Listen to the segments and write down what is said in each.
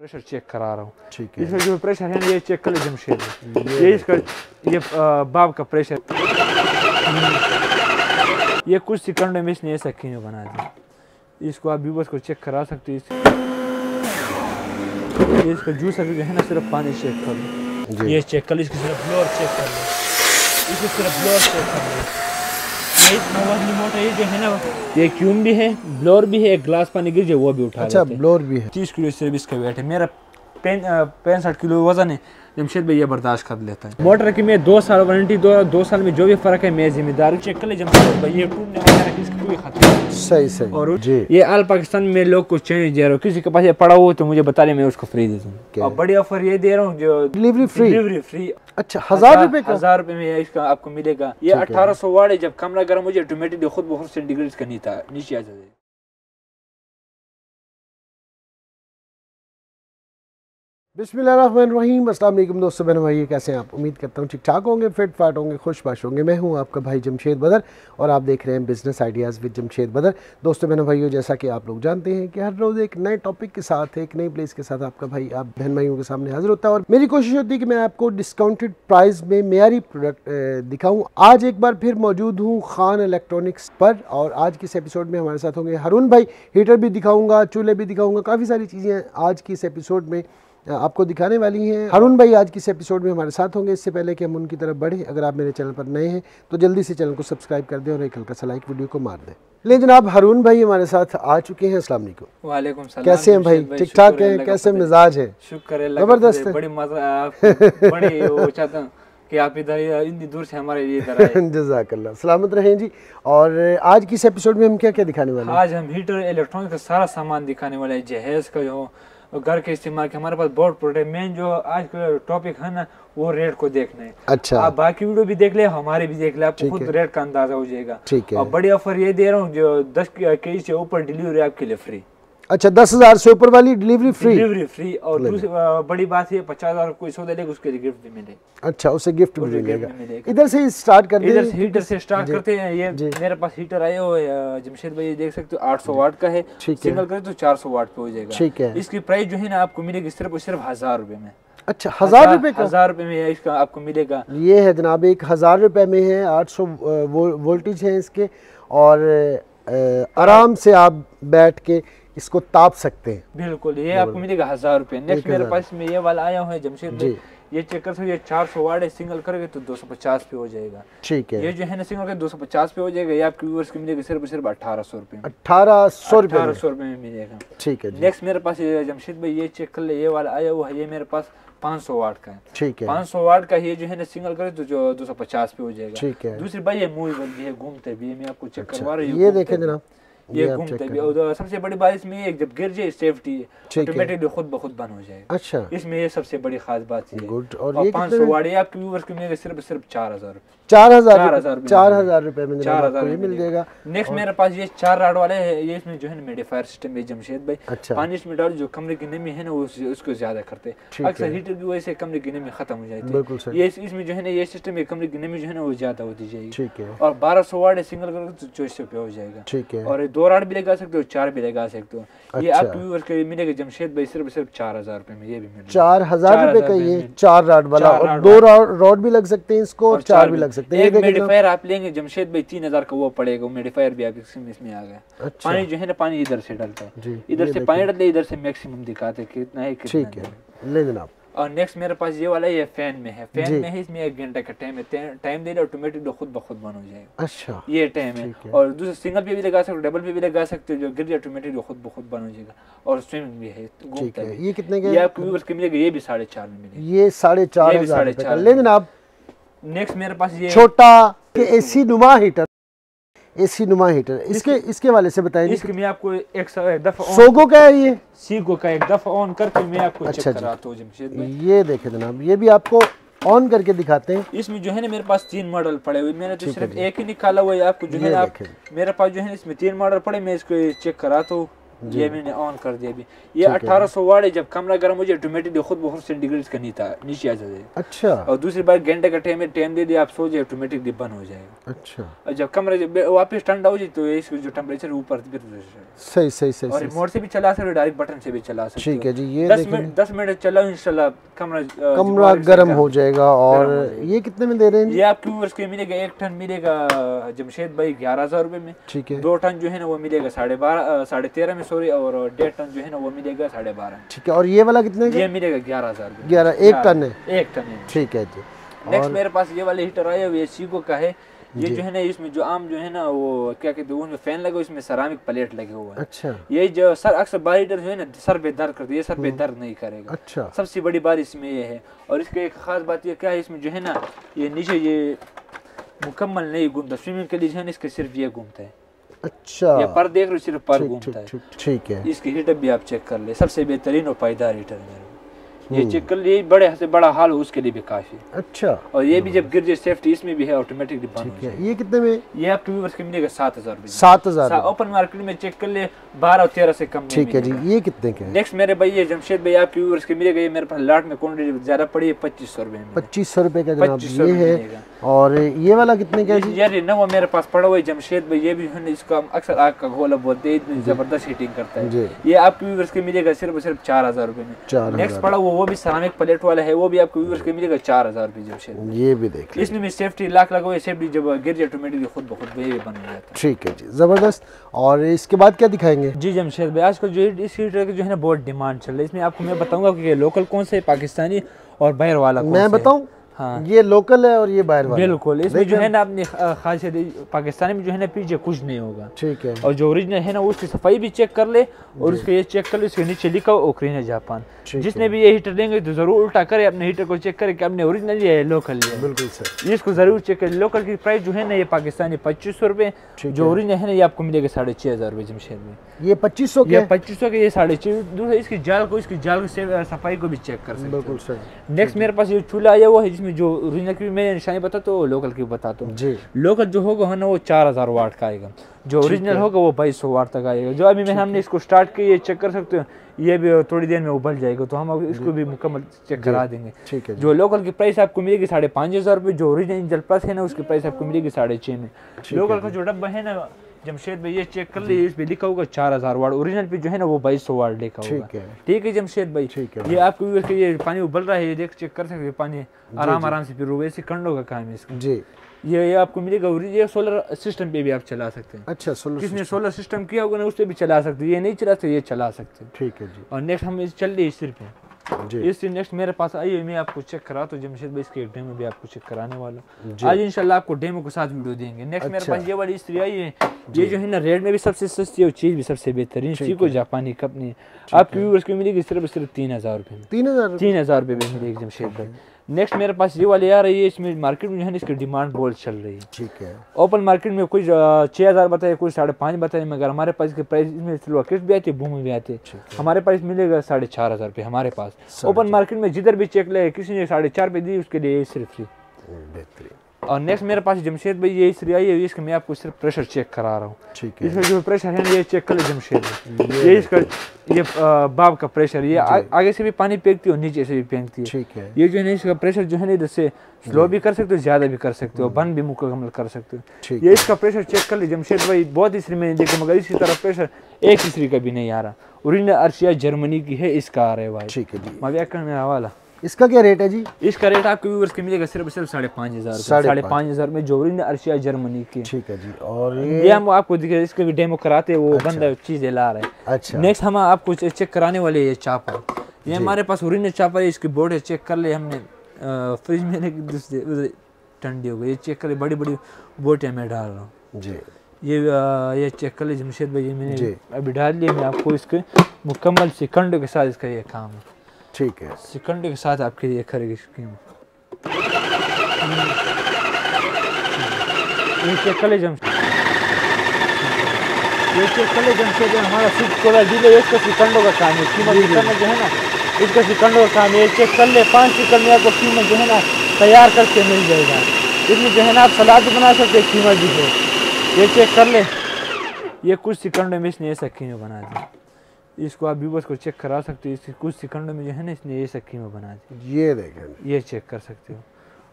Pressure check करा रहा हूँ, ठीक है। इसमें जो प्रेशर है ना ये चेक कर ले जमशेद, ये इसका ये बाब का प्रेशर, ये कुछ सेकंड में इसने ऐसा क्यों बना दिया। इसको आप व्यूवर्स को चेक करा सकते हैं। इसका जूसर जो है ना सिर्फ पानी चेक कर लो, ये चेक कर लो, इसकी सिर्फ फ्लोर चेक कर लो, इसकी सिर्फ फ्लोर चेक कर लो। ये जो है ना ये क्यूम भी है, ब्लोर भी है, एक ग्लास पानी गिर जाए वो भी उठा, अच्छा ब्लोर भी है। 30 किलो सिर्फ इसका वेट है, मेरा 65 किलो वजन है, जमशेद भाई ये बर्दाश्त कर लेता है। मोटर की मैं 2 साल वारंटी, 2 साल में जो भी फर्क है मैं जिम्मेदार। चेक कर ले जमशेद भाई, ये टूटने वाला है, इसकी कोई खतरा नहीं। सही सही। और ये आल पाकिस्तान में लोग को चेंज दे रहा हूँ, किसी के पास ये पड़ा हो तो मुझे बता दे, मैं उसको फ्री दे दूँ। और बड़ी ऑफर ये दे रहा हूँ, जो डिलीवरी फ्री, डिलीवरी फ्री। अच्छा 1000 रुपए का, 1000 रुपए में इसका आपको मिलेगा। ये 1800 वाट है, जब कमरा गर्म हो जाए ऑटोमेटिकली खुद बहुत सेंटीग्रेड का नीचे आ जाए। बिस्मिल्लाहिर्रहमानिर्रहीम, अस्सलाम वालेकुम दोस्तों बहनों भाई, कैसे हैं आप? उम्मीद करता हूँ ठीक ठाक होंगे, फिट फाट होंगे, खुशबाश होंगे। मैं हूँ आपका भाई जमशेद बदर और आप देख रहे हैं business ideas with Jamshed Badar. दोस्तों बहनों भाइयों, जैसा कि आप लोग जानते हैं कि हर रोज़ एक नए टॉपिक के साथ, एक नई प्लेस के साथ आपका भाई आप बहन भाइयों के सामने हाजिर होता है और मेरी कोशिश होती है कि मैं आपको डिस्काउंटेड प्राइस में मेयारी प्रोडक्ट दिखाऊँ। आज एक बार फिर मौजूद हूँ खान इलेक्ट्रॉनिक्स पर और आज के इस एपिसोड में हमारे साथ होंगे हारून भाई। हीटर भी दिखाऊँगा, चूल्हे भी दिखाऊँगा, काफ़ी सारी चीज़ें आज की इस एपिसोड में आपको दिखाने वाली हैं। हारून भाई आज किस एपिसोड में हमारे साथ होंगे। इससे पहले कि हम उनकी तरफ बढ़ें, अगर आप मेरे चैनल पर नए हैं तो जल्दी से चैनल को सब्सक्राइब कर दें और एक हल्का सा लाइक वीडियो को मार दें। लेकिन जनाब हारून भाई हमारे साथ आ चुके हैं। अस्सलाम वालेकुम। वालेकुम सलाम। कैसे हैं भाई? ठीक ठाक हैं? कैसे मिजाज है? शुक्र है, जबरदस्त है, बड़ी मजा कि आप इधर इतनी दूर से हमारे लिए इधर आए। जज़ाकल्लाह, सलामत रहें जी। और आज की इस एपिसोड में हम क्या क्या दिखाने वाले हैं? आज हम हीटर इलेक्ट्रॉनिक का सारा सामान दिखाने वाले हैं, जहेज का जो घर के इस्तेमाल के हमारे पास बहुत प्रोडक्ट। मेन जो आज का टॉपिक है ना वो रेट को देखना है। अच्छा आप बाकी वीडियो भी देख ले, हमारे भी देख ले, आपको खुद रेट का अंदाजा हो जाएगा, ठीक है। और बड़ी ऑफर ये दे रहा हूँ, जो 10 केजी से ऊपर डिलीवरी आपके लिए फ्री। अच्छा 10,000 से ऊपर वाली डिलीवरी फ्री, डिलीवरी फ्री। और दूसरी बड़ी बात है 50,000 कोई सौदा लेगा उसके लिए गिफ्ट भी मिलेगा। अच्छा उसे गिफ्ट भी मिलेगा। इधर से स्टार्ट करते हैं, इधर से हीटर से स्टार्ट करते हैं। ये मेरे पास हीटर आया हो जमशेद भाई, देख सकते हो 800 वाट का है, सिंगल करें तो 400 वाट पे हो जाएगा, ठीक है। इसकी प्राइस जो है ना आपको मिलेगी सिर्फ और सिर्फ 1000 रुपए में। अच्छा 1000 रुपए का, 1000 रुपए में इसका आपको मिलेगा। ये है जनाब 1000 रुपए में है, 800 वोल्टेज है इसके और आराम से आप बैठ के इसको ताप सकते हैं। बिल्कुल, ये आपको मिलेगा 1000 रुपए। नेक्स्ट मेरे पास में ये वाला आया हुआ है जमशेद, ये चेक कर सकते, 400 वाट है, सिंगल करेंगे तो 250 पे हो जाएगा, ठीक है। ये जो है ना सिंगल कर 250 पे हो जाएगा, ये आपके व्यूअर्स के मिलेगा सिर्फ सिर्फ 1800 रुपए, 1800 रुपए में मिलेगा, ठीक है। नेक्स्ट मेरे पास जमशेद भाई ये चेक कर ले, ये वाला आया हुआ है, ये मेरे पास 500 वाट का है, ठीक है। 500 वाट का ये जो है ना सिंगल करे तो जो 250 पे हो जाएगा, ठीक है। दूसरी बात ये मूवेबल भी है, घूमते भी है, मैं आपको चेक करवा रहा हूँ, ये देखें जनाब ये घूमते भी। और सबसे बड़ी बात इसमें एक जब गिर जाए सेफ्टी ऑटोमेटिकली खुद ब खुद बंद हो जाएगा। अच्छा इसमें ये सबसे बड़ी खास बात है। गुड। और ये 500 वाट है, आपके व्यूअर्स को मिलेगा सिर्फ सिर्फ 4000 रुपए में, 4000 रुपए मिल जाएगा। नेक्स्ट मेरे पास ये 4 राड वाले है, ये इसमें जो है मेडिफायर सिस्टम है जमशेद भाई, पानी इसमें डालो, जो कमरे की नमी है ना उसको ज्यादा करते, अक्सर हीटर की वजह से कमरे की नमी खत्म हो जाती है, ये इसमें जो है ना ये सिस्टम कमरे की नमी जो है ना वो ज्यादा होती जाएगी, ठीक है। और 1200 वाट है, सिंगल कलर तो 2400 हो जाएगा, ठीक है। और 2 राड भी लगा सकते हो, 4 भी लगा सकते हो। अच्छा। ये आप व्यूअर्स के मिलेगा जमशेद भाई सिर्फ सिर्फ 4000 रुपए में, ये भी मिलेगा 4000 रुपए का, ये 4 राड वाला। और 2 रॉड भी लग सकते हैं इसको और 4 भी लग सकते हैं। एक मेडिफायर आप लेंगे जमशेद भाई 3000 का वो पड़ेगा, वो मेडिफायर भी आपके इसमें आ गया। पानी जो है ना पानी इधर से डालता है, इधर से पानी डालते, इधर से मैक्सिमम दिखाते कितना है, ठीक है ले जनाब। और नेक्स्ट मेरे पास ये वाला ये फैन में है, फैन में है, इसमें 1 घंटे का टाइम है, टाइम दे ऑटोमेटिक खुद ब खुद बंद हो जाएगा। अच्छा ये टाइम है। और दूसरा सिंगल पे भी लगा सकते हो, डबल पे भी लगा सकते हो, जो गिर जाए ऑटोमेटिक खुद ब खुद बंद हो जाएगा। और स्विमिंग भी है, घूमता है। ये कितने का? ये आपको व्यूअर्स के मिलेगा, ये भी 4.5 में मिलेगा, ये 4.5 लेकिन आप। नेक्स्ट मेरे पास ये छोटा एसी नुमा हीटर, एसी नुमा हीटर, इसके वाले से बताइए। इसके में आपको एक दफा सीगो का है, ये सीगो का एक दफा ऑन करके मैं आपको चेक कराता हूं जमशेद भाई। ये देखें जनाब, ये भी आपको ऑन करके दिखाते हैं। इसमें जो है ना मेरे पास 3 मॉडल पड़े हुए, मैंने तो सिर्फ एक ही निकाला हुआ है, आपको जो है मेरे पास जो है इसमें 3 मॉडल पड़े, मैं इसको चेक कराता हूँ। ये मैंने ऑन कर दिया अभी। ये 1800 वाट है, जब कमरा गर्म हो जाए ऑटोमेटिकली खुद बहुत सेंटीग्रेड का नहीं था नीचे आ जाए। अच्छा। और दूसरी बार घंटे का टाइम दे दिया आप सो जाए ऑटोमेटिकली बंद हो जाएगा। अच्छा। और जब कमरा वापस ठंडा हो जाए तो इसका जो टेम्परेचर ऊपर सही सही सही। और रिमोट से भी चला सकते हो, डायरेक्ट बटन से भी चला सकते हो। ठीक है जी, ये 10 मिनट चलाओ इंशाल्लाह कमरा गर्म हो जाएगा। और ये कितने में दे रहे हैं? ये आपके व्यूअर्स को मिलेगा, एक टन मिलेगा जमशेद भाई 11,000 रुपए में। ठीक है। 2 टन जो है ना वो मिलेगा 12,513 में सॉरी, और 1.5 टन जो है ना वो मिलेगा 12.5। ठीक है। और ये वाला कितने? ये मिलेगा 11,000। 11 1 टन है, 1 टन है। ठीक है जी। नेक्स्ट मेरे पास ये वाले हीटर आया, ये सीगो का है। ये जो है ना इसमें जो आम जो है ना वो क्या कहते हैं, उनमें फैन लगे, इसमें सेरामिक प्लेट लगे हुए हैं। अच्छा। ये जो सर अक्सर बारी जो है ना सर पे दर्द करती है, सर पे दर्द नहीं करेगा। अच्छा। सबसे बड़ी बात इसमें ये है। और इसकी एक खास बात ये क्या है, इसमें जो है ना ये नीचे ये मुकम्मल नहीं घूमता, स्विमिंग के लिए जो है ना इसके सिर्फ ये घूमता है। अच्छा। ये पर देख रहे सिर्फ पर घूमता है। ठीक है। इसके हीटर भी आप चेक कर ले, सबसे बेहतरीन और पायदार हीटर है ये, चेक कर लिए। बड़े से बड़ा हाल उसके लिए भी काफी। अच्छा। और ये भी जब गिर जाए सेफ्टी इसमें भी है, ऑटोमेटिकली बंद। ये कितने में? ये आप व्यूअर्स के मिलेगा 7,000 रुपए। 7,000 ओपन मार्केट में चेक कर ले 12 और 13 से कम। ठीक है जी। ये कितने के? नेक्स्ट मेरे भाई ये जमशेद भाई आप व्यूअर्स के मिलेगा, ये मेरे पास लाट में क्वान्टिटी ज्यादा पड़ी है 2500 रुपए में। 2500 रुपए का जनाब ये है। और ये वाला कितने का है? यार नवा मेरे पास पड़ा हुआ है जमशेद भाई, ये भी इसका अक्सर आग का गोला बोलते हैं, इतनी जबरदस्त हीटिंग करता है। ये आप व्यूअर्स के मिलेगा सिर्फ 4,000 रुपए में। नेक्स्ट पड़ा वो भी सेरामिक प्लेट वाला है, वो भी आपको व्यूअर्स के मिलेगा 4,000 रुपए। ये भी देख लीजिए, इसमें सेफ्टी लॉक लगा हुआ है, सेफ्टी जब गिर जाए ऑटोमेटिकली खुद ब खुद ये बन जाता है। ठीक है जी, जबरदस्त। और इसके बाद क्या दिखाएंगे? जी जमशेद भाई आजकल जो इस हीटर की जो है ना बहुत डिमांड चल रही है, इसमें आपको मैं बताऊंगा कि लोकल कौन से पाकिस्तानी और बाहर वाला कौन से। मैं बताऊं? हाँ। ये लोकल है और ये बाहर वाला। बिल्कुल। इसमें जो है ना अपनी खासियत पाकिस्तानी में जो है ना पीछे कुछ नहीं होगा। ठीक है। और जो ओरिजिनल है ना उसकी सफाई भी चेक कर ले, और उसके ये चेक कर ले इसके नीचे लिखा ओक्रेन है जापान। जिसने भी ये हीटर लेंगे तो जरूर उल्टा करे अपने हीटर को, चेक करे कि अपने ओरिजिनल लिया है लोकल लिया। बिल्कुल सर, इसको जरूर चेक कर। लोकल की प्राइस जो है ना ये पाकिस्तानी 2500 रुपए, जो ओरिजिनल है ना ये आपको मिलेगा 6,500 रुपए जमशेद में। ये 2500 के, 2500 के, ये 6,500। दूसरा इसकी जाल को, इसकी जाल की सफाई को भी चेक कर सकते हैं। बिल्कुल सर। नेक्स्ट मेरे पास ये चूल्हा आया हुआ है, जिसमें जो ओरिजिनल की मैं निशानी बता तो लोकल की बता तो जी। लोकल जो होगा ना वो 4,000 वाट का आएगा, जो ओरिजिनल होगा वो 2200 वाट तक आएगा। जो अभी मैंने हमने इसको स्टार्ट किया, चेक कर सकते हो, ये भी थोड़ी देर में उबल जाएगा तो हम इसको भी मुकम्मल चेक करा देंगे। ठीक है। जो लोकल की प्राइस आपको मिलेगी 5,500 रुपये, जो ओरिजिनल जल प्लस है ना उसकी प्राइस आपको मिलेगी 6,500 में। लोकल का जो डब्बा है ना जमशेद भाई ये चेक कर लीजिए, इसमें लिखा होगा 4,000 वाट, ओरिजिनल पे जो है ना वो 2200 वाट लिखा होगा। ठीक है। ठीक है जमशेद भाई। ठीक है। ये आपको ये पानी उबल रहा है, ये देख चेक कर सकते हैं, पानी आराम आराम से फिर ऐसे कंडों का काम है इसका जी। ये आपको मिलेगा, ये सोलर सिस्टम पे भी आप चला सकते हैं। अच्छा, सोलर किसने सोलर सिस्टम किया होगा ना उस पर भी चला सकते हैं, ये नहीं चला सकते, ये चला सकते हैं। ठीक है जी। और नेक्स्ट हम चल रही सिर्फ इस नेक्स्ट मेरे पास आई है, मैं आपको चेक करा तो जमशेद भाई इसके डेमो भी आपको चेक कराने वाला आज इंशाल्लाह, आपको डेमो के साथ वीडियो देंगे। नेक्स्ट मेरे पास ये वाली इस्त्री आई है, ये जो है ना रेट में भी सबसे सस्ती और चीज भी सबसे बेहतरीन, सीगो जापानी कंपनी। आपकी व्यूअर्स को मिलेगी सिर्फ 3,000 रुपये में। 3,000 रुपये में मिलेगी जमशेद भाई। नेक्स्ट मेरे पास ये वाले आ रही है, इसमें मार्केट में जो है ना इसकी डिमांड बहुत चल रही है। ठीक है। ओपन मार्केट में कोई 6,000 बताए, कोई 5,500 बताए, मगर हमारे पास इसके प्राइस इसमें सिल्वर किट भी आती है, भूमि भी आती है। हमारे पास मिलेगा 4,500 रुपये हमारे पास। ओपन मार्केट में जिधर भी चेक ले, किसी ने 4,500 दी उसके लिए सिर्फ फ्री। और नेक्स्ट मेरे पास जमशेद भाई ये इस्त्री आई है, इसके मैं आपको सिर्फ प्रेशर चेक करा रहा हूँ। ठीक है। इसमें जो प्रेशर है ये चेक कर ले जमशेद भाई, ये इसका ये बाब का प्रेशर, ये आगे से भी पानी फेंकती है और नीचे से भी फेंकती है। ठीक है। ये जो है ना इसका प्रेशर जो है ना इधर से स्लो भी कर सकते हो, ज्यादा भी कर सकते हो, बंद भी मुकम्मल कर सकते हो। ये इसका प्रेशर चेक कर ले जमशेद भाई, बहुत इस्त्री मैंने देखा मगर इसकी तरफ प्रेशर एक इस्त्री का भी नहीं आ रहा। ओरिजिनल अर्शिया जर्मनी की है, इसका आ रहा है भाई। ठीक है जी। मजा करने वाला। इसका क्या रेट है जी? इसका रेट आपके व्यूअर्स के मिलेगा सिर्फ 5,500 रुपये, 5,500 में जोरिन अर्शिया जर्मनी की। ठीक है जी। और ये हम आपको दिखे, इसके भी डेमो कराते वो बंदा चीजें ला रहे हैं। अच्छा। नेक्स्ट हम आपको चेक कराने वाले ये चापर, ये हमारे पास ओरिजिनल चापर है, इसकी बोर्ड चेक कर ले, हमने फ्रिज में ठंडी हो गई, ये चेक कर ले, बड़ी बड़ी बोटें मैं डाल रहा हूँ जी। ये चेक कर ले जमशेद भाई, ये मैंने अभी डाल लिया, मैं आपको इसके मुकम्मल सिकंडों के साथ इसका ये काम है। ठीक है। सिकंड के साथ आपके लिए खरीद स्कीम ये चेक कर ले जमशेद, हमारा सिकंडों का काम है, कीमत जो है ना इसका सिकंडों का काम है। चेक कर ले 5 सिकंड में आपको कीमत जो है ना तैयार करके मिल जाएगा, इसमें जो है ना आप सलाद बना सकते कीमत भी है। ये चेक कर ले, ये कुछ सिकंडों में इसने ऐसा कीमत बना दिया। इसको आप व्यूवर्स को चेक करा सकते हो। इसके कुछ सेकंडों में जो है ना इसने ये सख्ती में बना दी, ये देखें, ये चेक कर सकते हो।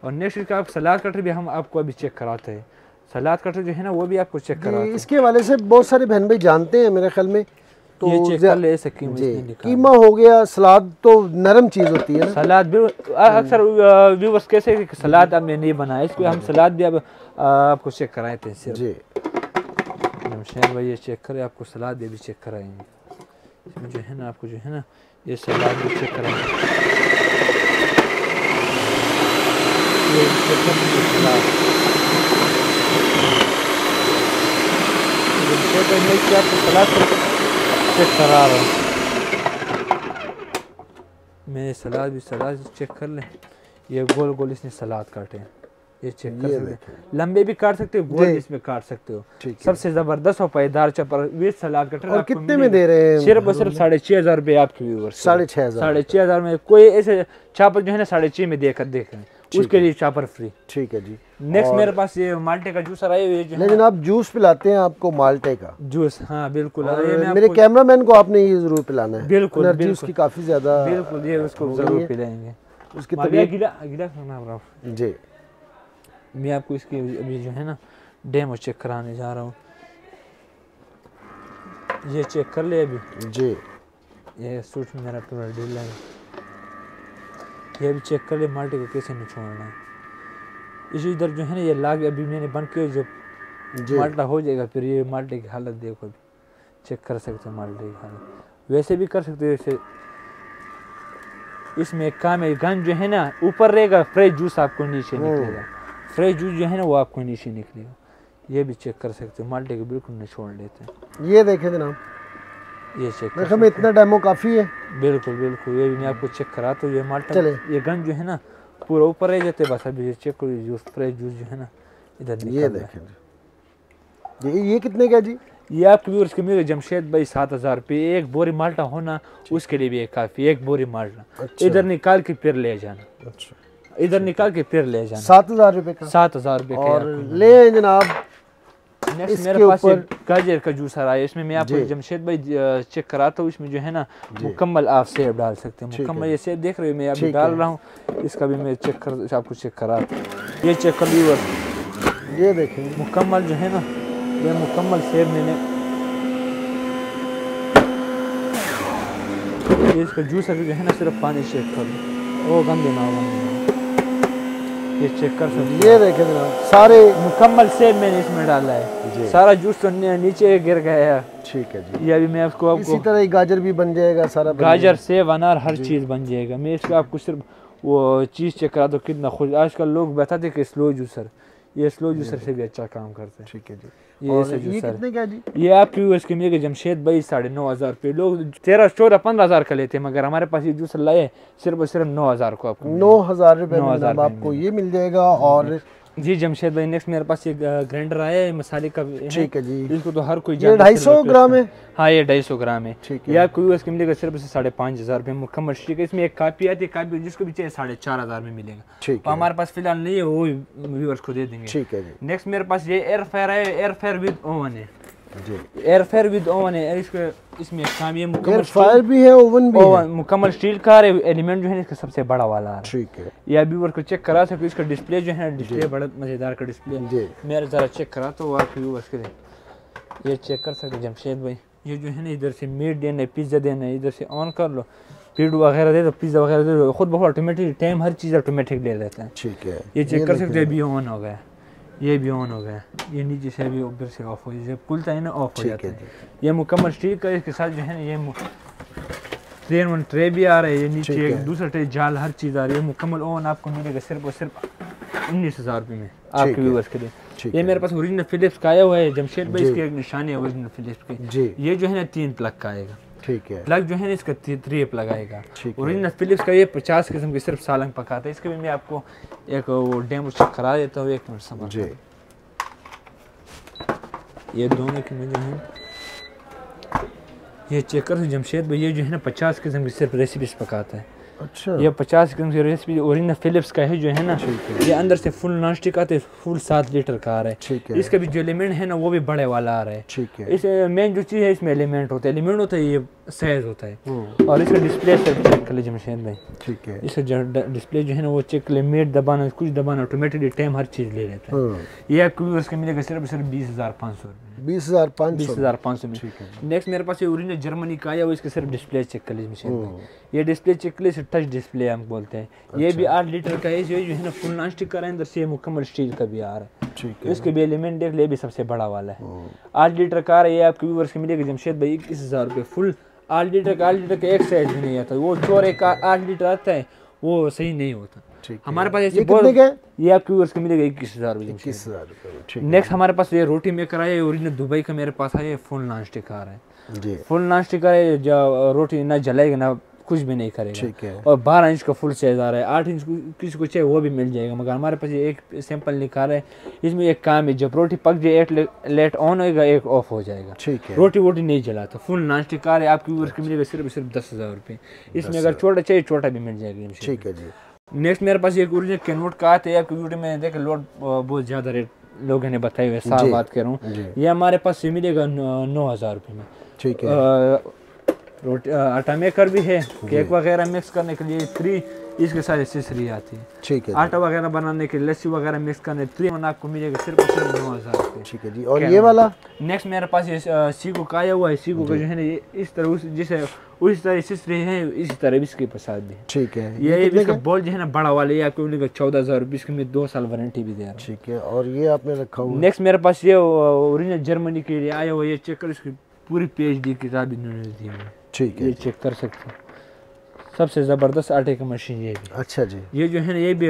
और नेक्स्ट इसका आप सलाद कटर भी हम आपको अभी चेक कराते हैं। सलाद कटर जो है ना वो भी आपको चेक कराते हैं। इसके वाले से बहुत सारे बहन भाई जानते हैं मेरे ख्याल में, तो ये चेक कर ले सकीम जी। कीमा हो गया, सलाद तो नरम चीज़ होती है ना। सलाद भी अक्सर व्यूवर्स कैसे सलाद हमने नहीं बनाया, इसको हम सलाद भी अब आपको चेक कराए थे जी। जमशेद भाई ये चेक करें, आपको सलाद ये भी चेक कराएंगे। इसमें जो है ना आपको जो है ना ये सलाद भी चेक कराएंगे। चेक करा रहा हूँ मैंने सलाद भी, सलाद चेक कर लें। ये गोल गोल इसने सलाद काटे, ये चेक कर सकते हैं। लंबे भी काट सकते हो, गोल इसमें काट सकते हो। सबसे ज़बरदस्त और पायदार चपर ये सलाद कटर। और कितने में दे रहे हैं? सिर्फ और सिर्फ 6,500 रुपये आपके व्यूअर्स। 6,500 में कोई ऐसे छापर जो है ना 6,500 में देकर देखें, उसके लिए चापर फ्री। ठीक है जी। नेक्स्ट मेरे पास ये माल्टे का जूस आया हुआ है। लेकिन आप जूस पिलाते हैं, आपको माल्टे का जूस? हाँ बिल्कुल। मेरे कैमरामैन को आपने ये जरूर पिलाना है, बिल्कुल जूस की काफी ज्यादा। बिल्कुल ये उसको जरूर पिलाएंगे, उसकी तबीयत गिला गिला खाना जी। मैं आपको इसकी अभी जो है ना डेमो चेक कराने जा रहा हूँ, ये चेक कर ले अभी जी। ये सूट मेरा पूरा ढीला है, ये भी चेक कर ले माल्टे को कैसे नहीं छोड़ना है। इसी इधर जो है ना ये लाग अभी मैंने बन के जो माल्टा हो जाएगा, फिर ये माल्टे की हालत देखो, चेक कर सकते हो माल्टे की हालत। वैसे भी कर सकते हो इसे, इसमें काम है गन जो है ना ऊपर रहेगा, फ्रेश जूस आपको नीचे निकलेगा। फ्रेश जूस जो है ना वो आपको नीचे निकलेगा। ये भी चेक कर सकते हो, माल्टे को बिल्कुल नहीं छोड़ लेते। ये देखे थे ना, ये चेक हमें इतना डेमो काफ़ी है। बिल्कुल बिल्कुल, ये मैं आपको चेक करा। तो ये माल्टा चले, ये गन जो है ना पूरा ऊपर रह जाते बस। अभी ये चेक करो, जूस फ्रेश जूस जो है ना इधर। ये देखें ये कितने का जी? ये आपके व्यूअर्स के मिलेगा जमशेद भाई 7,000 रुपये। एक बोरी माल्टा होना उसके लिए भी एक काफ़ी। एक बोरी माल्टा इधर निकाल के फिर ले जाना, इधर निकाल के फिर ले जाना। 7,000 रुपये का? 7,000 रुपये का ले जनाब। नेक्स्ट मेरे पास गाजर का जूस आ रहा है। इसमें मैं आपको जमशेद भाई चेक कराता हूँ। इसमें जो है ना मुकम्मल आप सेब डाल सकते हैं, मुकम्मल। ये सेब देख रहे हो मैं अभी डाल रहा हूँ, इसका भी मैं चेक कर आपको चेक कराता हूँ। ये चेक कर लीवर, ये देखें मुकम्मल जो है ना, ये मुकम्मल सेब मैंने इसका जूस अभी जो है ना सिर्फ पानी चेक कर लो। ओ गंदे ना, ये चेक कर सकते। ये देखें सारे मुकम्मल सेब मैंने इसमें डाला है, सारा जूस तो नीचे गिर गया है। ठीक है जी। ये अभी मैं आपको इसी तरह ही गाजर भी बन जाएगा, सारा गाजर सेब अनार हर चीज़ बन जाएगा। मैं इसका आपको सिर्फ वो चीज़ चेक करा दो कितना खुश। आजकल लोग बताते कि स्लो जूसर, ये स्लो जूसर से भी अच्छा काम करते हैं। ठीक है जी। ये कितने का जी? ये आपके व्यूअर्स के मिलेगा जमशेद भाई 9,500 रुपये। लोग 13,000, 14,000, 15,000 का लेते हैं, मगर हमारे पास ये जूसर लाए सिर्फ और सिर्फ 9,000 को। आपको 9,000 रुपये आपको ये मिल जाएगा। और जी जमशेद भाई नेक्स्ट मेरे पास एक ग्राइंडर आया है मसाले का। ठीक है जी। इसको तो हर कोई जानता है। 250 ग्राम है। हाँ ये 250 ग्राम है। ठीक है। या कोई उसके मिलेगा सिर्फ 5,500 रुपये मुकम्मल। ठीक है। इसमें एक कापी आती है, कापी जिसको भी चाहिए 4,500 में मिलेगा। ठीक है। हमारे पास फिलहाल नहीं है, वो व्यूअर्स को दे देंगे। ठीक है। नेक्स्ट मेरे पास ये एयर फ्रायर है, एयर फ्रायर विद ओवन है। एयर फ्रायर विद ओवन है। इसमें काम ये मुकम्मल फायर भी है, ओवन भी है। मुकम्मल स्टील का एलिमेंट जो है इसका सबसे बड़ा वाला है। ठीक है। ये अभी व्यूअर को चेक करा सकते। इसका डिस्प्ले जो है ना, डिस्प्ले बड़ा मज़ेदार का डिस्प्ले। मेरा ज़रा चेक करा तो आप व्यूअर्स के लिए ये चेक कर सकते जमशेद भाई। ये जो है ना इधर से मीट देना है, पिज़्ज़ा देना है, इधर से ऑन कर लो, फीड वगैरह दे दो, पिज़्ज़ा वगैरह दे दो, खुद बहुत ऑटोमेटिक टाइम हर चीज़ ऑटोमेटिक ले लेता है। ठीक है। ये चेक कर सकते। अभी ऑन हो गया, ये भी ऑन हो गया, ये नीचे से भी ऊपर से ऑफ हो गया, जब खुलता है ना ऑफ हो जाता है। ये मुकम्मल स्टील का। इसके साथ जो है ना ये 3-in-1 ट्रे भी आ रहा है। ये नीचे एक दूसरा ट्रे, जाल, हर चीज़ आ रही है। मुकम्मल ओवन आपको मिलेगा सिर्फ और सिर्फ 19,000 रुपये में आपके व्यूअर्स के लिए। ये मेरे पास ओरिजिनल फिलिप्स का आया हुआ है जमशेद भाई। इसके एक निशान है ओरिजिनल फिलिप्स के। ये जो है ना 3 प्लग का आएगा। ठीक है। प्लग जो है ना इसका 3 लगाएगा। ओरिजिनल फिलिप्स का ये 50 किस्म के सिर्फ सालंग पकाता है। इसके भी मैं आपको एक वो डेमो चेक करा देता हूँ, एक मिनट समझ। ये दोनों की में जो है ये चेक कर जमशेद भाई। ये जो है ना 50 किस्म की सिर्फ रेसिपीज पकाता है। अच्छा। ये 50 किस्म की रेसिपी ओरिजिनल फिलिप्स का है जो है ना। ये अंदर से फुल नॉनस्टिक आते, फुल 7 लीटर का आ रहा है। इसका भी जो एलिमेंट है ना वो भी बड़े वाला आ रहा है। ठीक है। इस मेन जो चीज़ है इसमें एलिमेंट होता है। एलिमेंट होता है ये साइज होता है और इसका डिस्प्ले चेक कर ले जमशेद भाई, ठीक है। इसका डिस्प्ले जो है ना वो चेक लिमिट दबाना कुछ दबाना ऑटोमेटिकली टाइम हर चीज़ ले लेता है। ये आपको व्यूअर्स का मिलेगा सिर्फ सिर्फ 20,500 रुपये, 20,500 में। नेक्स्ट मेरे पास ये ओरिजिनल जर्मनी का आया हुआ, इसके सिर्फ डिस्प्ले चेक कर ले जमशेद भाई। ये डिस्प्ले चेक कर ले टच डिस्प्ले हम बोलते हैं। ये भी 8 लीटर का है, जो है ना फुल नॉन स्टिक का है, अंदर से मुकम्मल स्टील का भी आ रहा है, ठीक है। इसके भी एलिमेंट देख ले, भी सबसे बड़ा वाला है। 8 लीटर का है, ये आपके व्यूअर्स को मिलेगा जमशेद भाई 21,000 रुपये फुल। 8 लीटर का एक साइज भी नहीं आता, वो चौरे का 8 लीटर आता है वो सही नहीं होता। हमारे पास ऐसे ये आपके व्यूअर्स को मिलेगा 21,000 रुपये। नेक्स्ट हमारे पास ये रोटी मेकर आया, ओरिजिनल दुबई का मेरे पास आया, फुल नॉन स्टिक आ रहा है, फुल नॉन स्टिक आ रहा है, रोटी ना जलाएगा ना कुछ भी नहीं करेगा। और 12 इंच का फुल साइज आ रहा है, 8 इंच किसी को चाहिए वो भी मिल जाएगा। मगर हमारे पास ये एक सैंपल निकाला है, इसमें एक काम है, जब रोटी पक जाए एक लेट ऑन होएगा एक ऑफ हो जाएगा, ठीक है। रोटी वोटी नहीं जलाता, फुल नाश्ते कार है, आपकी व्यूअर्स को मिलेगा सिर्फ सिर्फ 10,000 रुपये। इसमें अगर छोटा चाहिए छोटा भी मिल जाएगा, ठीक है जी। नेक्स्ट मेरे पास एक ओरिजिनल कैनवट का आता है, आपकी वीडियो में देखे लोड बहुत ज़्यादा रेट लोगों ने बताए हुए, साफ बात कर रहा हूँ। ये हमारे पास ये मिलेगा 9,000 रुपये में, ठीक है। रोटी आटा मेकर भी है, केक वगैरह मिक्स करने के लिए 3 इसके साथ एसेसरी आती है, ठीक है। आटा वगैरह बनाने के लिए लस्सी वगैरह मिक्स करने 3 मना आपको मिलेगा सिर्फ 9,000 रुपये, ठीक है जी। और ये वाला नेक्स्ट मेरे पास ये सीगो का आया हुआ है। सीगो का जो है ना ये इस तरह जैसे उस तरह एसेसरी है, इसी तरह इसके प्रसाद भी, ठीक है। ये इसका बॉल जो है ना बड़ा वाला, ये आपको मिलेगा 14,000 रुपये, इसकी मैं 2 साल वारंटी भी दे रहा हूँ, ठीक है। और ये आपने रखा हुआ। नेक्स्ट मेरे पास ये ओरिजिनल जर्मनी के लिए आया हुआ, ये चेक कर, इसकी पूरी PhD किताब इन्होंने दी है, ठीक है। ये चेक कर सकते हैं, सबसे ज़बरदस्त आटे की मशीन ये भी, अच्छा जी। ये जो है ना ये भी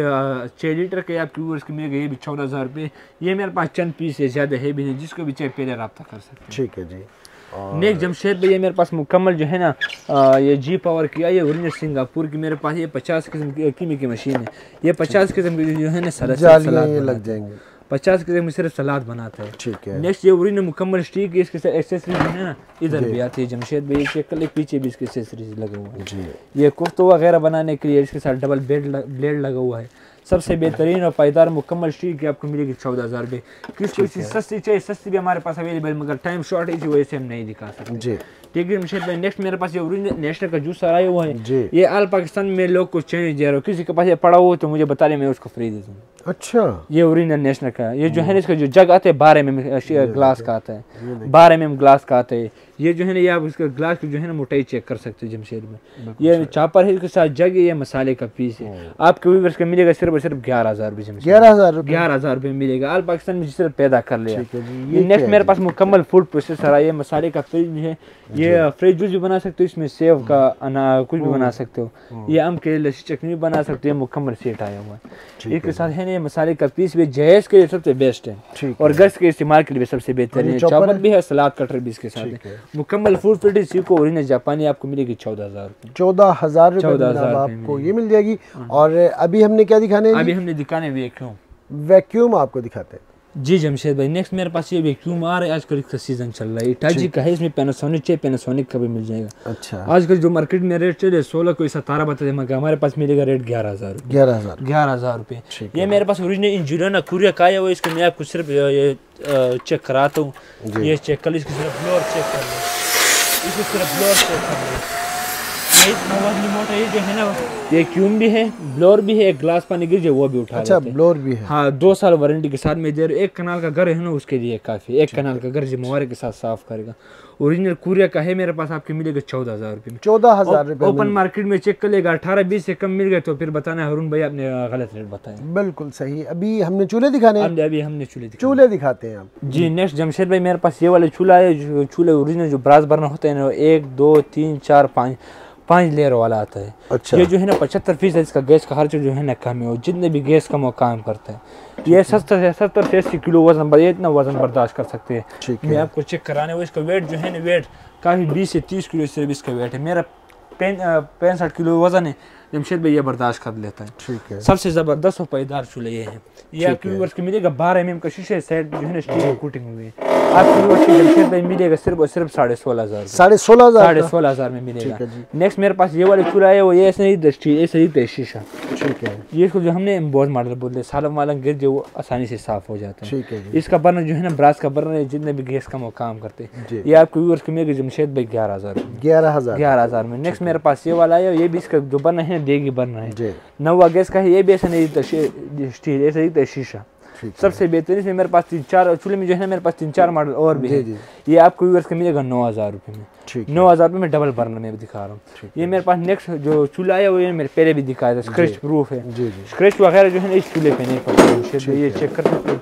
6 लीटर के आपके व्यूअर्स के मिलेगा, ये भी 14,000 रुपये। ये मेरे पास चंद पीस है, ज़्यादा है भी नहीं, जिसको भी चाहिए पहले रब्ता कर सकते हैं, ठीक है जी। नेक्स्ट जमशेद भाई ये मेरे पास मुकम्मल जो है ना ये जी पावर किया, ये ओरिजिनल सिंगापुर की मेरे पास ये 50 किस्म की मशीन है। ये 50 किस्म की जो है ना सलाद लग जाएंगे, 50 किस्म में सिर्फ सलाद बनाता है, ठीक है। नेक्स्ट ये ओरिजिनल मुकम्मल स्टीक है, इसके साथ एक्सेसरीज है ना इधर भी आती है जमशेद भाई, चेक कर ले, पीछे भी इसके एक्सेसरीज लगे हुए हैं। ये कुफ्ता वगैरह बनाने के लिए इसके साथ डबल ब्लेड लगा हुआ है। सबसे बेहतरीन और पायदार मुकम्मल स्टीक आपको मिलेगी 14,000 रुपये। किसी को सस्ती चाहिए, सस्ती भी हमारे पास अवेलेबल, मगर टाइम शॉर्ट इसी वजह से हम नहीं दिखा सकते, ठीक है जमशेद भाई। नेक्स्ट मेरे पास ये ओरिजिनल नेशनल का जूस आया हुआ है, ये आल पाकिस्तान में लोग को चेंज दे रहा, किसी के पास ये पड़ा हुआ तो मुझे बता दें, मैं उसको फ्री दे दूँ, अच्छा। ये ओरिजिनल नेशनल का, ये जो है ना इसका जो जग आता है 12 mm ग्लास का आता है, 12 mm ग्लास का आता है। ये जो है ना ये आप इसका ग्लास की जो है ना मोटाई चेक कर सकते हैं जमशेद में। ये चापर है, इसके साथ जग है, ये मसाले का पीस है। आपके व्यूअर्स का मिलेगा सिर्फ और सिर्फ 11,000 रुपये, 11,000 रुपये मिलेगा, आल पाकिस्तान में सिर्फ पैदा कर लिया। नेक्स्ट मेरे पास मुकम्मल फूड प्रोसेसर है, ये मसाले का फ्रिज है, ये फ्रिज जूस भी बना सकते हो, इसमें सेव का अना कुछ भी बना सकते हो, ये आम के लस्सी चटनी भी बना सकते हो, मुकम्मल सेट आया हुआ है। इसके साथ है ना मसाले का पीस भी, जहेज के लिए सबसे बेस्ट है और गैस के इस्तेमाल के लिए सबसे बेहतर है। चावल भी है, सलाद कटर भी इसके साथ है, मुकम्मल फूड प्रोडक्ट। सीको ओरिजिनल जापानी आपको मिलेगी 14,000 रुपये, 14,000 रुपये आपको ये मिल जाएगी। और अभी हमने क्या दिखाने, अभी हमने दिखाने वैक्यूम आपको दिखाते हैं जी जमशेद भाई। नेक्स्ट मेरे पास ये वैक्यूम आ रहा है, आजकल इसका सीजन चल रहा है, इटाजी का है, इसमें पेनसोनिक चाहिए पेनसोनिक का भी मिल जाएगा, अच्छा। आजकल जो मार्केट में रेट चल रहे 16 कोई 17 बताते, मगर हमारे पास मिलेगा रेट 11,000 रुपये। ये मेरे पास ओरिजिनल इंजियो ना कुरिया का है, इसको मैं आपको सिर्फ चेक कराता हूँ। ये चेक कर, इसको सिर्फ फ्लोर चेक कर लो, इसको सिर्फ फ्लोर चेक कर लो। ये जो है ना ये क्यूम भी है, ब्लोर भी है, एक ग्लास पानी गिर जाए वो भी उठा, अच्छा ब्लोर भी है, हाँ 2 साल वारंटी के साथ में दे रहे। एक कनाल का घर है ना उसके लिए काफ़ी, एक कनाल का घर जिम्मेवारी के साथ साफ करेगा। ओरिजिनल कुरिया का है मेरे पास, आपके मिलेगा 14,000 रुपये में, 14,000 रुपये। ओपन मार्केट में चेक कर लेगा 18-20 से कम मिल गए तो फिर बताना हारून भाई आपने गलत रेट बताया, बिल्कुल सही। अभी हमने चूल्हे दिखाने, अभी हमने चूल्हे दिखाते हैं आप जी। नेक्स्ट जमशेद भाई मेरे पास ये वाले चूल्हा है, चूल्हे ओरिजिनल जो ब्रास बर्नर होते हैं ना 1, 2, 3, 4, 5 लेयर वाला आता है, अच्छा। ये जो है ना 75% इसका गैस का खर्च जो है ना कम है, और जितने भी गैस कम वो काम करता है। ये 70 से 80 किलो वजन, ये इतना वजन बर्दाश्त कर सकते हैं। मैं आपको चेक कराने वो इसका वेट जो है ना वेट काफ़ी 20 से 30 किलो सिर्फ इसका वेट है। मेरा 65 किलो वजन है, जमशेद भाई ये बर्दाश्त कर लेता है। ठीक है, सबसे ज़बरदस्त और पायदार चूल्हे ये हैं। ये आपके व्यूअर्स को मिलेगा 12 mm का शीशे सेट जो है ना स्टील कोटिंग हुई है। आपके व्यूअर्स को जमशेद भाई मिलेगा सिर्फ और सिर्फ 16,500। 16,500 में मिलेगा। नेक्स्ट मेरे पास ये वाले चूल्हा है, वो ये ऐसे शीशा। ठीक है, ये इसको जो हमने एम्बोज मॉडल बोलते हैं, सालन वालन गिर जो आसानी से साफ हो जाता है। ठीक है, इसका बर्नर जो है ना ब्रास का बर्नर है, जितने भी गैस का वो काम करते हैं। ये आपके व्यूअर्स को मिलेगा जमशेद भाई 11,000 में। नेक्स्ट मेरे पास ये वाला है, ये भी इसका जो बर्नर है देगी बन रहा है, नवा गैस का है, ये भी ऐसा नहीं स्टील ऐसा शीशा। सबसे बेहतरीन इसमें मेरे पास 3-4 चूल्हे में जो है ना मेरे पास 3-4 मॉडल और भी है। ये आपको व्यूअर्स को मिलेगा 9,000 रुपये में। 9,000 रुपये में डबल बर्नर में दिखा रहा हूँ। ये मेरे पास नेक्स्ट जो चूल्हा है वो ये मेरे पहले भी दिखाया था, स्क्रैच प्रूफ है। स्क्रैच वगैरह जो है ना इस चूल्हे पे नहीं पड़ता, ये चेक कर सकते हैं,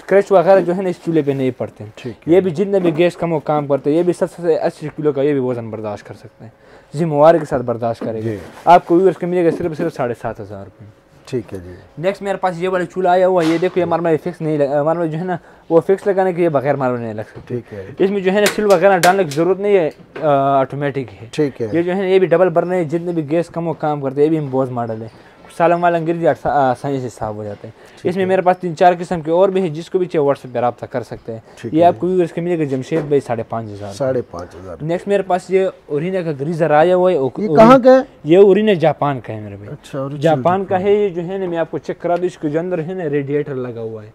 स्क्रैच वगैरह जो है ना इस चूल्हे पे नहीं पड़ते। ये भी जितने भी गैस कम वो काम करते हैं, ये भी सबसे 80 किलो का ये भी वजन बर्दाश्त कर सकते हैं, जिम्मेवारी के साथ बर्दाश्त करेंगे। आपको व्यूअर्स को मिलेगा सिर्फ 15,500 रुपये। ठीक है जी। नेक्स्ट मेरे पास ये वाला चूल्हा आया हुआ है, ये देखो ये मार्बल फिक्स नहीं लगा, मार्बल जो है ना वो फिक्स लगाने के लिए बगैर मार्बल नहीं लग सकती। ठीक है, इसमें जो है ना सिल वगैरह डालने की जरूरत नहीं है, ऑटोमेटिक है। ठीक है, ये जो है ना ये भी डबल बर्नर है, जितने भी गैस कम वो काम करते हैं, ये भी इंजियो मॉडल है, सालन वालन गिर जाए आसानी से साफ हो जाते हैं। इसमें मेरे पास 3-4 किस्म के और भी है, जिसको भी चाहिए व्हाट्सएप पर रब्ता कर सकते हैं। ये आपको व्यूअर्स के मिलेगा जमशेद भाई 5,500। 5,500। नेक्स्ट मेरे पास ये ओरिना का ग्रीजर आया हुआ है। कहाँ का है ये? ओरिना जापान का है मेरे भाई। अच्छा, जापान का है। ये जो है ना मैं आपको चेक करा दूँ, इसके अंदर है ना रेडिएटर लगा हुआ है,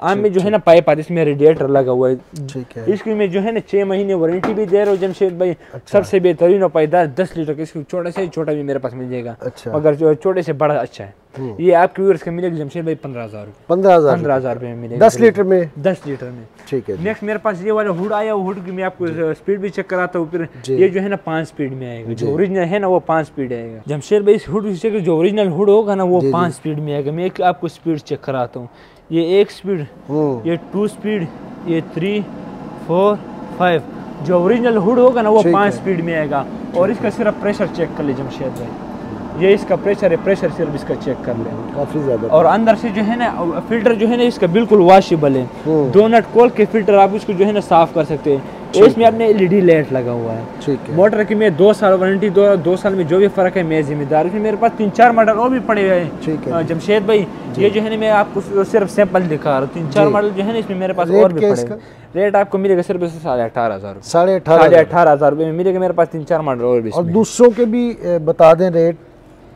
आम में जो है ना पाइप आती, इसमें रेडिएटर लगा हुआ है। ठीक है, इसकी में जो है ना 6 महीने वारंटी भी दे रहा हूँ जमशेद भाई। अच्छा। सबसे बेहतरीन और पायदार 10 लीटर का, इसको छोटा से छोटा भी मेरे पास मिल जाएगा। अच्छा, अगर जो छोटे से बड़ा अच्छा है। ये आपके व्यूअर्स को मिलेगा जमशेद भाई 15,000 रुपये। 15,000 रुपये में मिलेगा 10 लीटर में। 10 लीटर में। ठीक है। नेक्स्ट मेरे पास ये वाला हुड आया, हुड की मैं आपको स्पीड भी चेक कराता हूँ। फिर ये जो है ना 5 स्पीड में आएगा, जो ओरिजिनल है ना वो 5 स्पीड आएगा। जमशेद भाई इस हुड से जो ओरिजिनल हुड होगा ना वो 5 स्पीड में आएगा। मैं आपको स्पीड चेक कराता हूँ, ये 1 स्पीड, ये 2 स्पीड, ये 3, 4, 5। जो ओरिजिनल हुड होगा ना वो 5 स्पीड में आएगा। और इसका सिर्फ प्रेशर चेक कर ले जमशेद भाई, ये इसका प्रेशर है, प्रेशर सिर्फ इसका चेक कर ले, काफी ज्यादा। और अंदर से जो है ना फिल्टर जो है ना इसका बिल्कुल वाशेबल है, 2 नट खोल के फिल्टर आप इसको जो है ना साफ कर सकते हैं। इसमें आपने LED लाइट लगा हुआ है। मोटर की मैं 2 साल वारंटी, 2 साल में जो भी फर्क है मैं जिम्मेदार हूँ। मेरे पास 3-4 मॉडल और भी पड़े हुए हैं जमशेद भाई। ये जो है ना मैं आपको सिर्फ सैंपल दिखा रहा हूँ, 3-4 मॉडल जो है ना इसमें मेरे पास और भी पड़े हैं। रेट आपको मिलेगा सिर्फ 18,500। 18,500 रुपये में मिलेगा मेरे पास 3-4 मॉडल और भी। और दूसरों के भी बता दें रेट,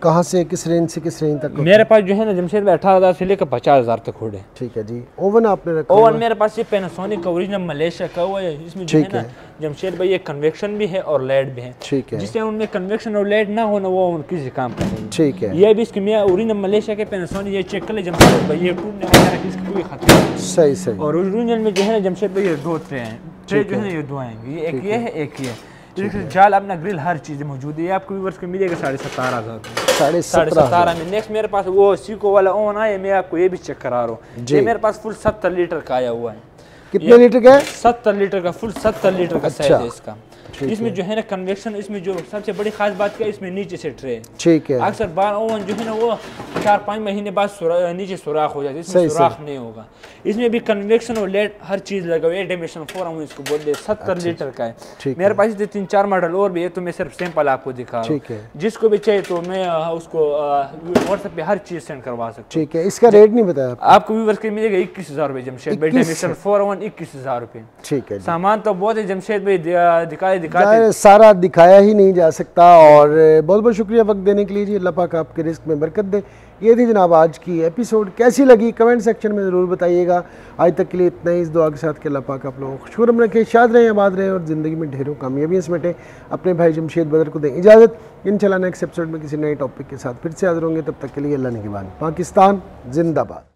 कहाँ से किस रेंज तक? मेरे पास जो है ना जमशेद में 18,000 से लेकर 50,000 तक हुए। ठीक है जी। ओवन आपने रखा? ओवन मेरे पास ये पेनसोनिक का ओरिजिनल मलेशिया का हुआ है। इसमें जो है ना जमशेद भाई ये कन्वेक्शन भी है और लाइट भी है। ठीक है, जिससे उनमें कन्वेक्शन और लाइट ना होना वो किसी काम का नहीं। ठीक है, ये भी इसकी मैं ओरिजिनल मलेशिया के पेनसोनिक ये चेक कर ले जमशेद भाई, ये टूटने वगैरह इसकी कोई खतरा नहीं। सही सही। और ओरिजिनल में जो है ना जमशेद भाई ये 2 ट्रे हैं, ट्रे जो है ना ये 2 आएंगे, ये एक ये है एक ये है। जाल अपना ग्रिल हर चीज़ मौजूद है। आपको व्यूअर्स को मिलेगा 17,500। 17,500 में। नेक्स्ट मेरे पास वो सीगो वाला ओवन आया, मैं आपको ये भी चेक करा रहा हूँ। ये मेरे पास फुल 70 लीटर का आया हुआ है। कितने लीटर का? 70 लीटर का, फुल 70 लीटर का साइज है इसका। इसमें जो है ना कन्वेक्शन, इसमें जो सबसे बड़ी खास बात क्या है, इसमें नीचे से ट्रे है। ठीक है, अक्सर बार ओवन जो है ना वो 4-5 महीने बाद नीचे सुराख हो जाती है, इसमें सुराख नहीं होगा। इसमें भी कन्वेक्शन और लेट हर चीज लगा हुआ है, डायमेंशन 4 इसको बोलते हैं। 70 लीटर का है। मेरे पास 3-4 मॉडल और भी है, तो मैं सिर्फ सैंपल आपको दिखा रहा हूँ। जिसको भी चाहिए तो मैं उसको व्हाट्सएप पे हर चीज सेंड करवा सकता हूँ। ठीक है, इसका रेट नहीं बताया आपको व्यूअर्स के मिलेगा 21,000 रुपये जमशेद भाई, डायमेंशन 4 21,000 रुपये। ठीक है, सामान तो बहुत है जमशेद भाई, दिखाए सारा दिखाया ही नहीं जा सकता। और बहुत बहुत शुक्रिया वक्त देने के लिए जी, अल्लाह पाक आपके रिस्क में बरकत दे। ये थी जनाब आज की एपिसोड, कैसी लगी कमेंट सेक्शन में ज़रूर बताइएगा। आज तक के लिए इतना ही, इस दुआ के साथ कि अल्लाह पाक आप लोगों को खुशगम रखें, शाद रहें, आबाद रहें और ज़िंदगी में ढेरों कामयाबियाँ समेटें। अपने भाई जमशेद बदर को दें इजाज़त, इंशाल्लाह नेक्स्ट एपिसोड में किसी नए टॉपिक के साथ फिर से हाजिर होंगे। तब तक के लिए अल्लाह ने की बात। पाकिस्तान जिंदाबाद।